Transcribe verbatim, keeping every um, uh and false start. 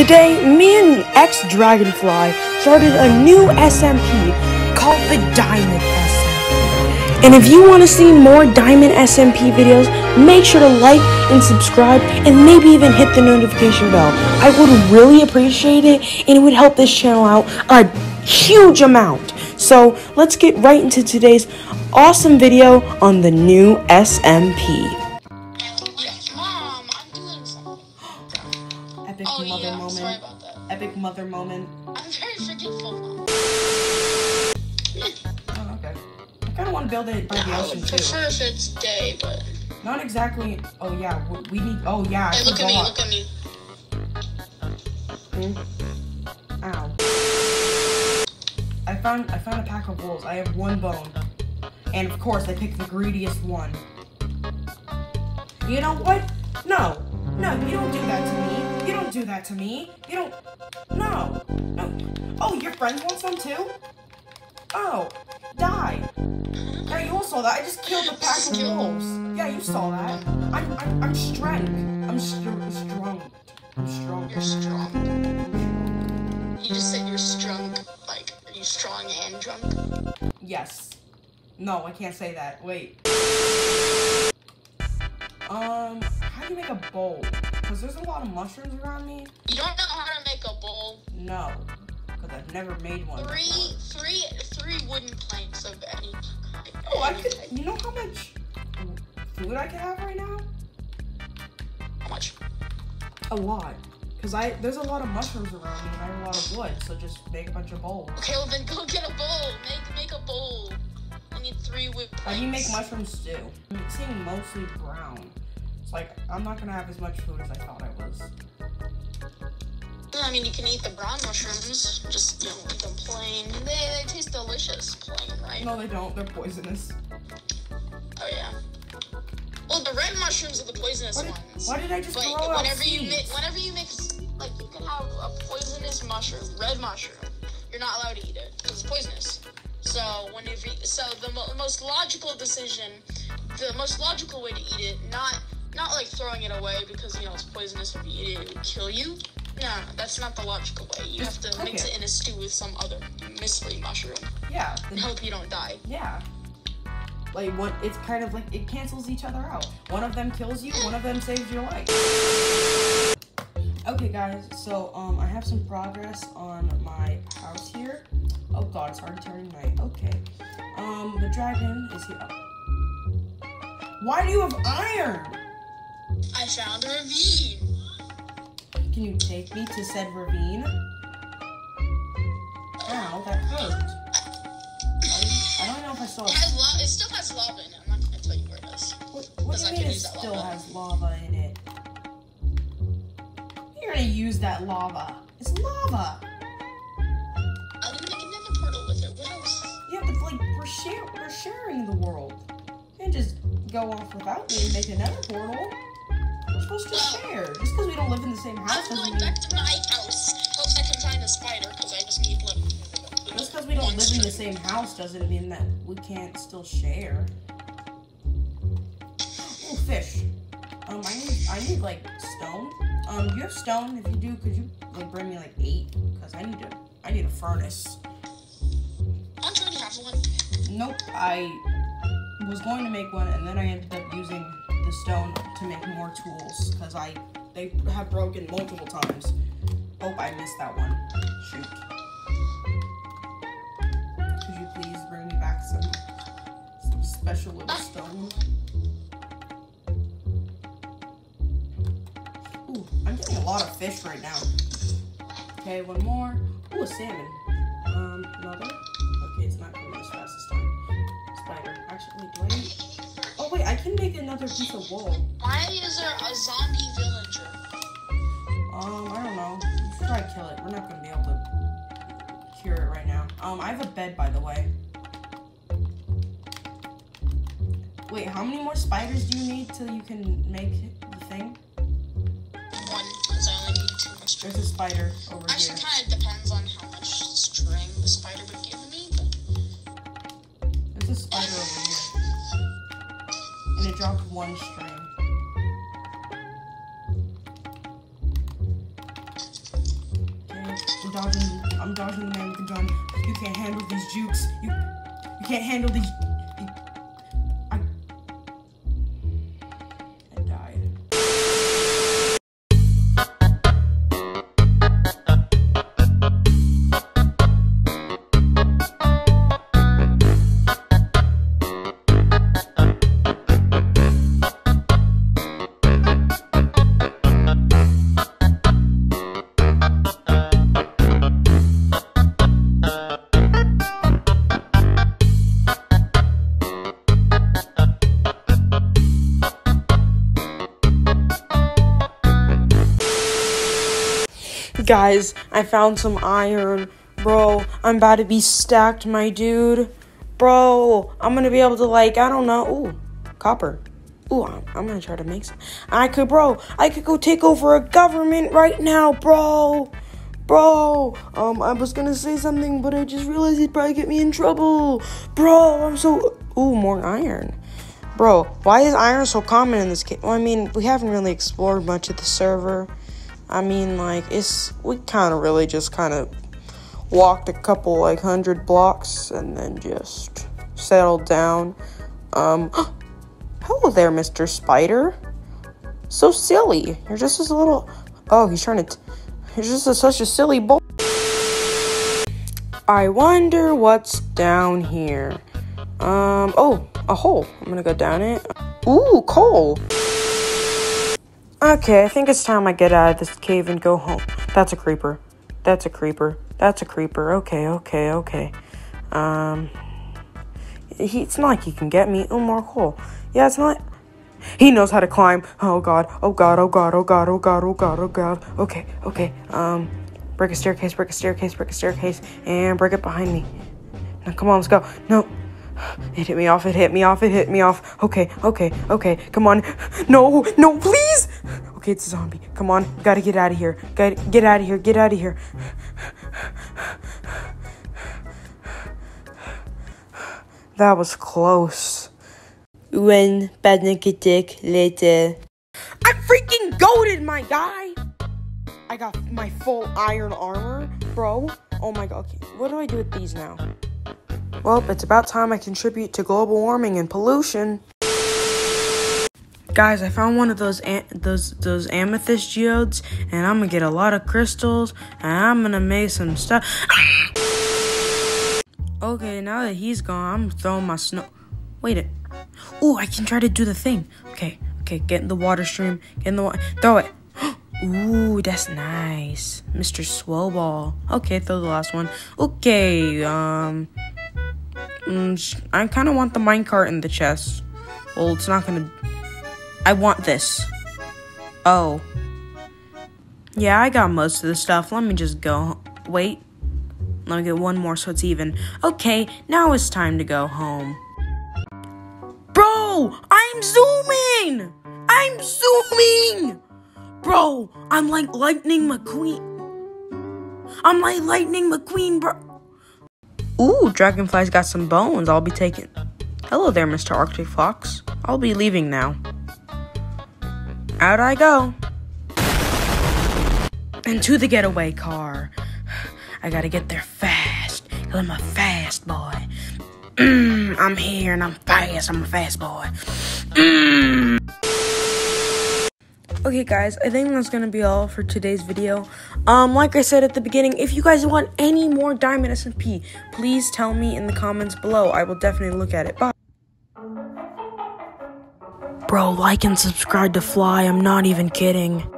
Today, me and xDragonfly started a new S M P called the Diamond S M P. And if you want to see more Diamond S M P videos, make sure to like and subscribe and maybe even hit the notification bell. I would really appreciate it, and it would help this channel out a huge amount. So let's get right into today's awesome video on the new S M P. Epic oh, mother yeah, moment. Sorry about that. Epic mother moment. I'm very freaking full. Oh, okay. I kind of want to build it by no, the ocean too. I prefer if it's day, but not exactly. Oh yeah, we need. Oh yeah. Hey, look at me. Look at me. Hmm? Ow. I found. I found a pack of wolves. I have one bone, and of course I picked the greediest one. You know what? No. No, you don't do that to me. You don't do that to me. You don't. No. No. Oh, your friends want some too? Oh, die. Yeah, you all saw that. I just killed a pack of wolves. Yeah, you saw that. I'm, I'm, I'm strong. I'm str strong. I'm strong. You're strong. You just said you're strong. Like, are you strong and drunk? Yes. No, I can't say that. Wait. Um. How do you make a bowl? Because there's a lot of mushrooms around me. You don't know how to make a bowl? No, because I've never made one. Three, before. three, three wooden planks of any kind. Oh, I could. You know how much food I could have right now? How much? A lot. Because I there's a lot of mushrooms around me and I have a lot of wood, so just make a bunch of bowls. Okay, well then go get a bowl. Make make a bowl. I need three wood planks. How do you make mushroom stew? It's seeing mostly brown. Like, I'm not gonna have as much food as I thought I was. Yeah, I mean, you can eat the brown mushrooms, just, you know, eat them plain. They, they taste delicious plain, right? No, they don't. They're poisonous. Oh, yeah. Well, the red mushrooms are the poisonous what, ones. Why did I just but throw whenever out you mix, Whenever you mix, like, you can have a poisonous mushroom, red mushroom. You're not allowed to eat it, because it's poisonous. So, whenever you, so the mo most logical decision, the most logical way to eat it, not... Not like throwing it away because, you know, it's poisonous. If you eat it, it would kill you. No, that's not the logical way. You have to mix it in a stew with some other mystery mushroom. Yeah. And hope you don't die. Yeah. Like, what? It's kind of like it cancels each other out. One of them kills you, one of them saves your life. Okay, guys, so, um, I have some progress on my house here. Oh, God, it's already turning night. Okay. Um, the dragon is here. Why do you have iron? I found a ravine. Can you take me to said ravine? Ow, that hurt. I, I don't know if I saw it. It, has lava. It still has lava in it. I'm not going to tell you where it is. What, what do you I mean it still lava. has lava in it? You're going to use that lava. It's lava. I'm going to make another portal with it. What else? Yeah, but like, we're, share we're sharing the world. You can't just go off without me and make another portal. We're supposed to share. Just because we don't live in the same house. I'm going back to my house. Hope I can find a spider because I just need living. Just because we don't live in the same house doesn't mean that we can't still share. Oh, fish. Um, I need, I need like stone. Um, you have stone. If you do, could you like bring me like eight? Because I need to. I need a furnace. I'm trying to have one. Nope. I was going to make one, and then I ended up using the stone to make more tools because I they have broken multiple times. Oh, I missed that one. Shoot. Could you please bring me back some, some special little stone? Ooh, I'm getting a lot of fish right now. Okay, one more. Ooh, a salmon. Um, another. Okay, it's not coming as fast as time. Spider. Actually, wait. Oh wait, I can make another piece of wool. Why is there a zombie villager? Um, I don't know. Let's try to kill it. We're not gonna be able to cure it right now. Um, I have a bed, by the way. Wait, how many more spiders do you need till you can make the thing? One, because I only need two more spiders. There's a spider over Actually, here. Actually, kind of depends on how much string the spider would give me, but... There's a spider over here. And it dropped one string. I'm dodging. I'm dodging the man with the gun. You can't handle these jukes. You, you can't handle these. Guys, I found some iron. Bro, I'm about to be stacked, my dude. Bro, I'm gonna be able to, like, I don't know. Ooh, copper. Ooh, I'm, I'm gonna try to make some. I could, bro, I could go take over a government right now, bro. Bro, um, I was gonna say something, but I just realized he'd probably get me in trouble. Bro, I'm so, ooh, more iron. Bro, why is iron so common in this game? Well, I mean, we haven't really explored much of the server. I mean, like, it's, we kind of really just kind of walked a couple, like, hundred blocks and then just settled down. Um, hello there, Mister Spider. So silly. You're just as a little, oh, he's trying to, t you're just a, such a silly boy. I wonder what's down here. Um, oh, a hole. I'm gonna go down it. Ooh, coal. Okay, I think it's time I get out of this cave and go home. That's a creeper. That's a creeper. That's a creeper. Okay, okay, okay. Um, he, it's not like he can get me. Oh, more coal. Yeah, it's not like... He knows how to climb. Oh, God. Oh, God. Oh, God. Oh, God. Oh, God. Oh, God. Oh, God. Okay, okay. Um, break a staircase. Break a staircase. Break a staircase. And break it behind me. Now, come on. Let's go. No. It hit me off, it hit me off, it hit me off. Okay, okay, okay, come on. No, no, please! Okay, it's a zombie. Come on, gotta get out of here. Gotta get out of here, get out of here. That was close. When bad dick later. I freaking goated my guy! I got my full iron armor, bro. Oh my god, okay, what do I do with these now? Well, it's about time I contribute to global warming and pollution. Guys, I found one of those those those amethyst geodes, and I'm gonna get a lot of crystals, and I'm gonna make some stuff. Okay, now that he's gone, I'm throwing my snow. Wait it. Ooh, I can try to do the thing. Okay, okay, get in the water stream. Get in the water. Throw it. Ooh, that's nice, Mister Swellball. Okay, throw the last one. Okay, um. I kind of want the minecart in the chest. Well, it's not gonna... I want this. Oh. Yeah, I got most of the stuff. Let me just go... Wait. Let me get one more so it's even. Okay, now it's time to go home. Bro! I'm zooming! I'm zooming! Bro, I'm like Lightning McQueen. I'm like Lightning McQueen, bro. Ooh, Dragonfly's got some bones. I'll be taking... Hello there, Mister Arctic Fox. I'll be leaving now. Out I go. And to the getaway car. I gotta get there fast. Cause I'm a fast boy. Mm, I'm here and I'm fast. I'm a fast boy. Mm. Okay guys, I think that's gonna be all for today's video. Um, like I said at the beginning, if you guys want any more Diamond S M P, please tell me in the comments below. I will definitely look at it. Bye. Bro, like and subscribe to Fly. I'm not even kidding.